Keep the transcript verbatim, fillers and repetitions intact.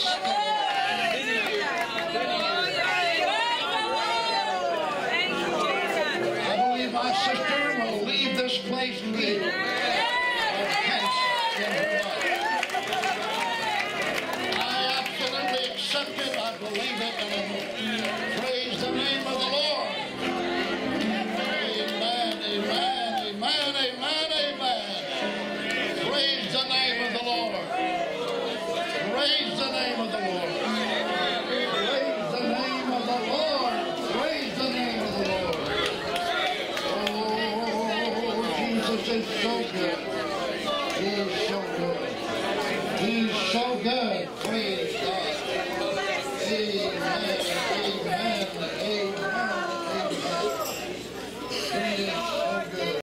I believe my sister will leave this place free of offense and blood. I absolutely accept it, I believe it, and I praise the name of the Lord. Amen, amen, amen, amen, amen. Praise the name of the Lord. Praise the name of the Lord. Praise the name of the Lord. Praise the name of the Lord. Oh, Jesus is so good. He is so good. He